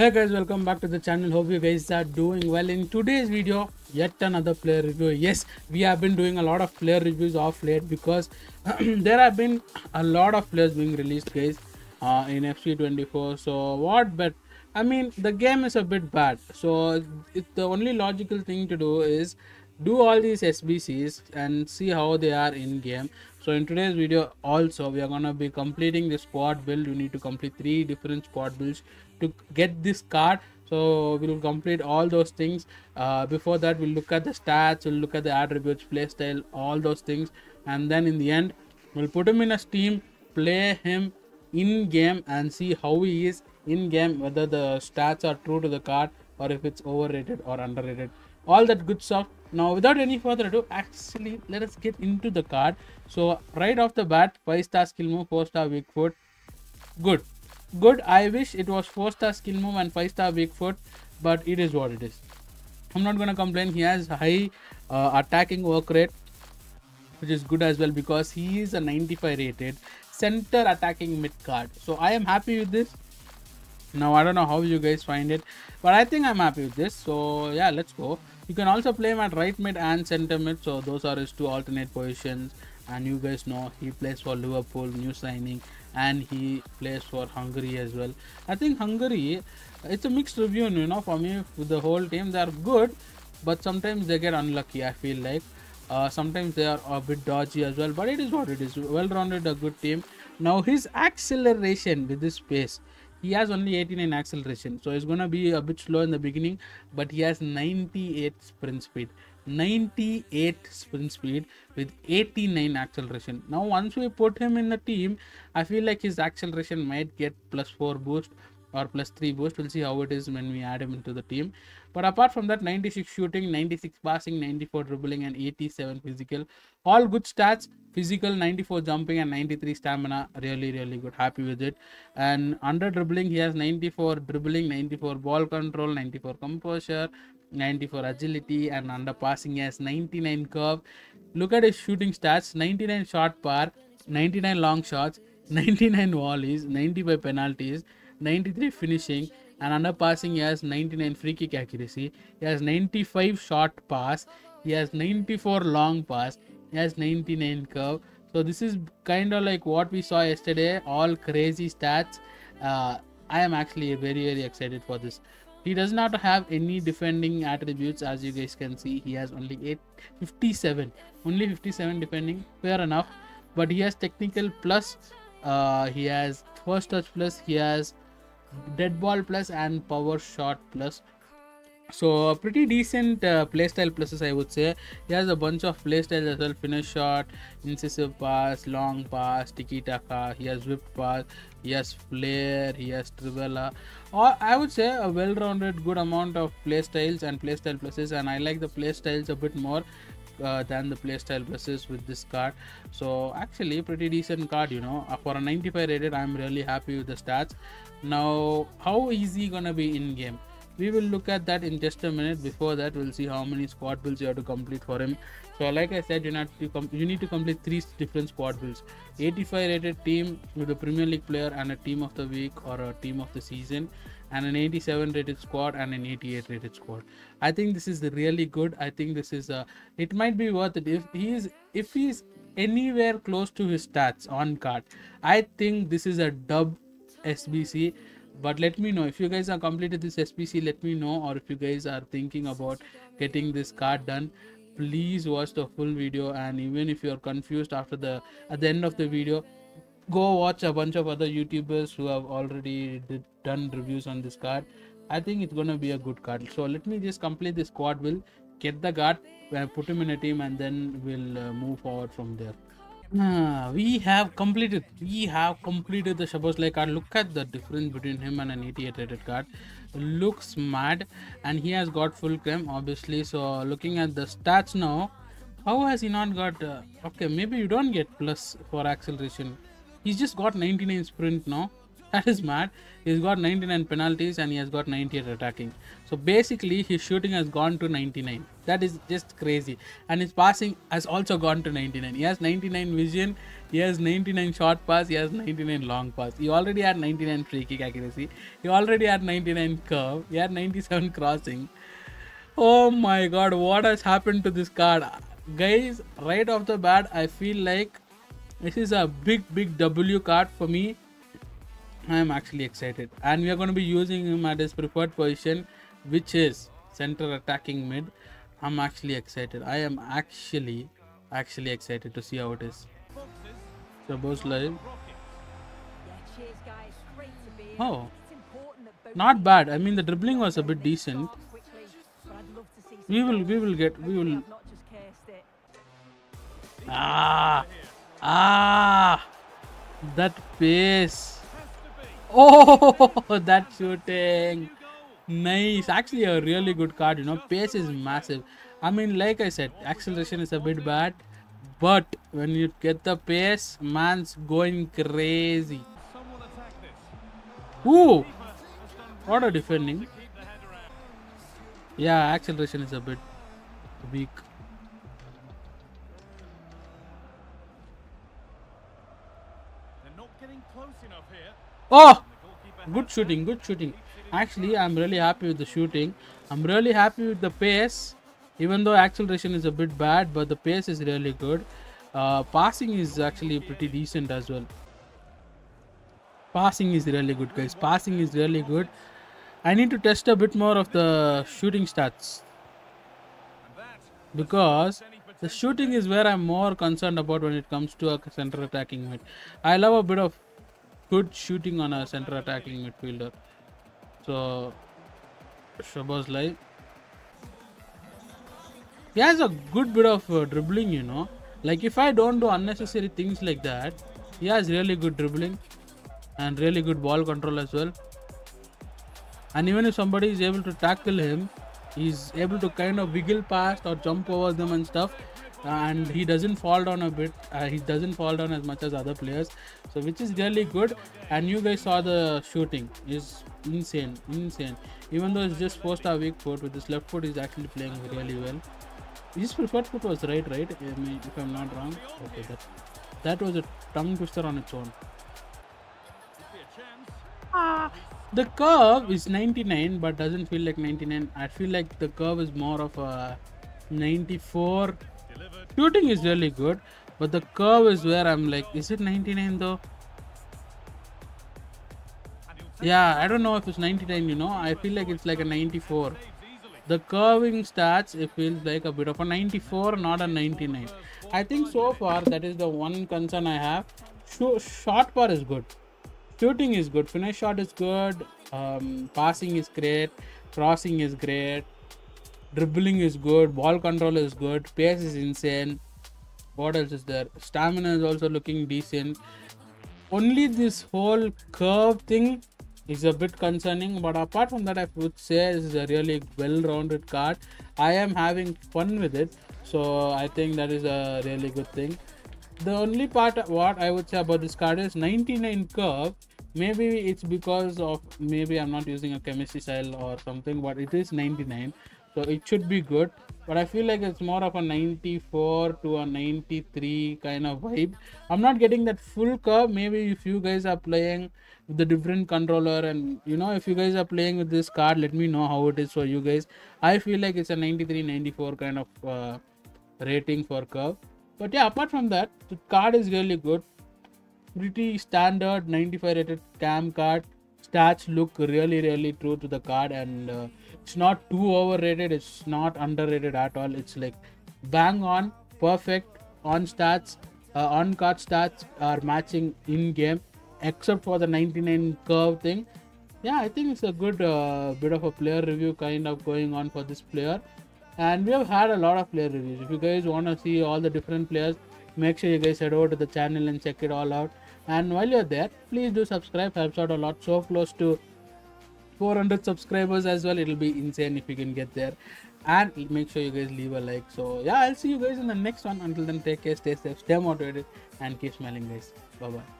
Hey guys, welcome back to the channel. Hope you guys are doing well. In today's video, yet another player review. Yes, we have been doing a lot of player reviews off late because there have been a lot of players being released, guys, in FC 24. So what? But I mean, the game is a bit bad, so the only logical thing to do is do all these SBCs and see how they are in game. So in today's video also, we are gonna be completing the squad build. You need to complete 3 different squad builds to get this card, so we will complete all those things. Before that, we'll look at the stats, we'll look at the attributes, playstyle, all those things, and then in the end we'll put him in a team, play him in game and see how he is in game, whether the stats are true to the card or if it's overrated or underrated, all that good stuff. Now without any further ado, actually let us get into the card. So right off the bat, 5-star skill move, 4-star weak foot. Good. I wish it was 4-star skill move and 5-star weak foot, but it is what it is. I'm not gonna complain. He has high attacking work rate, which is good as well because he is a 95 rated center attacking mid card. So I am happy with this. Now I don't know how you guys find it, but I think I'm happy with this. So yeah, let's go. You can also play him at right mid and center mid, so those are his 2 alternate positions. And you guys know he plays for Liverpool, new signing, and he plays for Hungary as well. I think Hungary, it's a mixed review, you know, for me with the whole team. They are good, but sometimes they get unlucky, I feel like. Sometimes they are a bit dodgy as well, but it is what it is. Well-rounded, a good team. Now his acceleration with his pace. He has only 18 in acceleration, so he's gonna be a bit slow in the beginning, but he has 98 sprint speed. 98 sprint speed with 89 acceleration. Now once we put him in the team, I feel like his acceleration might get +4 boost or +3 boost. We'll see how it is when we add him into the team. But apart from that, 96 shooting, 96 passing, 94 dribbling and 87 physical. All good stats. Physical, 94 jumping and 93 stamina. Really good, happy with it. And under dribbling, he has 94 dribbling, 94 ball control, 94 composure, 94 agility, and under passing he has 99 curve. Look at his shooting stats: 99 shot par, 99 long shots, 99 volleys, 95 penalties, 93 finishing, and under passing he has 99 free kick accuracy. He has 95 short pass, he has 94 long pass, he has 99 curve. So this is kind of like what we saw yesterday, all crazy stats. I am actually very excited for this. He does not have any defending attributes, as you guys can see. He has only 57 defending, fair enough, but he has technical plus, he has first touch plus, he has dead ball plus and power shot plus. So pretty decent playstyle pluses, I would say. He has a bunch of playstyles as well: finish shot, incisive pass, long pass, tiki taka. He has whip pass, he has flare, he has trivella. Or I would say a well-rounded good amount of playstyles and playstyle pluses, and I like the playstyles a bit more than the playstyle pluses with this card. So actually pretty decent card, you know. For a 95 rated, I'm really happy with the stats. Now how is he gonna be in game? We will look at that in just a minute. Before that, we'll see how many squad builds you have to complete for him. So like I said, you need to complete 3 different squad builds: 85 rated team with a Premier League player and a team of the week or a team of the season, and an 87 rated squad and an 88 rated squad. I think this is really good. I think this is it might be worth it if he's anywhere close to his stats on card. I think this is a dub SBC. But let me know if you guys are completed this SBC, let me know, or if you guys are thinking about getting this card done, please watch the full video. And even if you are confused at the end of the video, go watch a bunch of other YouTubers who have already done reviews on this card. I think it's gonna be a good card. So let me just complete this squad build, get the card, put him in a team, and then we'll move forward from there. We have completed the Szoboszlai card. Look at the difference between him and an 88 rated card. Looks mad, and he has got full claim obviously. So looking at the stats now, how has he not got okay, maybe you don't get plus for acceleration. He's just got 99 sprint now. That is mad. He's got 99 penalties and he has got 90 at attacking. So basically his shooting has gone to 99. That is just crazy. And his passing has also gone to 99. He has 99 vision, he has 99 short pass, he has 99 long pass. He already had 99 free kick accuracy. He already had 99 curve. He had 97 crossing. Oh my god, what has happened to this card? Guys, right off the bat, I feel like this is a big W card for me. I am actually excited, and we are going to be using him at his preferred position, which is center attacking mid. I'm actually excited. I am actually excited to see how it is. Szoboszlai. Oh, not bad. I mean, the dribbling was a bit decent. We will. That pace. Oh, that shooting. Nice. Actually a really good card, you know. Pace is massive. I mean, like I said, acceleration is a bit bad, but when you get the pace, man's going crazy. Ooh, what a defending. Yeah, acceleration is a bit weak. Oh, good shooting. Actually, I'm really happy with the shooting. I'm really happy with the pace, even though acceleration is a bit bad, but the pace is really good. Passing is actually pretty decent as well. Passing is really good, guys. Passing is really good. I need to test a bit more of the shooting stats, because the shooting is where I'm more concerned about when it comes to a center attacking mid. I love a bit of good shooting on a center attacking midfielder. So Szoboszlai, he has a good bit of dribbling, you know. Like, if I don't do unnecessary things like that, he has really good dribbling and really good ball control as well. And even if somebody is able to tackle him, he's able to kind of wiggle past or jump over them and stuff. And he doesn't fall down a bit. He doesn't fall down as much as other players, so which is really good. And you guys saw the shooting is insane. Even though it's just post-star weak foot, with his left foot he's actually playing really well. His preferred foot was right, I mean, if I'm not wrong. Okay, that was a tongue twister on its own. The curve is 99, but doesn't feel like 99. I feel like the curve is more of a 94. Shooting is really good, but the curve is where I'm like, is it 99 though? Yeah, I don't know if it's 99, you know. I feel like it's like a 94. The curving stats, it feels like a bit of a 94, not a 99. I think so far that is the one concern I have. Shot power is good. Shooting is good. Finish shot is good. Passing is great. Crossing is great. Dribbling is good, ball control is good, pace is insane. What else is there? Stamina is also looking decent. Only this whole curve thing is a bit concerning, but apart from that, I would say this is a really well-rounded card. I am having fun with it, so I think that is a really good thing. The only part what I would say about this card is 99 curve. Maybe it's because of, maybe I'm not using a chemistry style or something, but it is 99. So it should be good, but I feel like it's more of a 94 to a 93 kind of vibe. I'm not getting that full curve. Maybe if you guys are playing with the different controller, and you know, if you guys are playing with this card, let me know how it is for you guys. I feel like it's a 93-94 kind of rating for curve. But yeah, apart from that, the card is really good. Pretty standard 95 rated cam card. Stats look really true to the card, and it's not too overrated, it's not underrated at all. It's like bang on, perfect on stats. On card stats are matching in game, except for the 99 curve thing. Yeah, I think it's a good bit of a player review kind of going on for this player, and we have had a lot of player reviews. If you guys want to see all the different players, make sure you guys head over to the channel and check it all out. And while you're there, please do subscribe. Helps out a lot. So close to 400 subscribers as well. It'll be insane if you can get there. And make sure you guys leave a like. So yeah, I'll see you guys in the next one. Until then, take care, stay safe, stay motivated, and keep smiling, guys. Bye bye.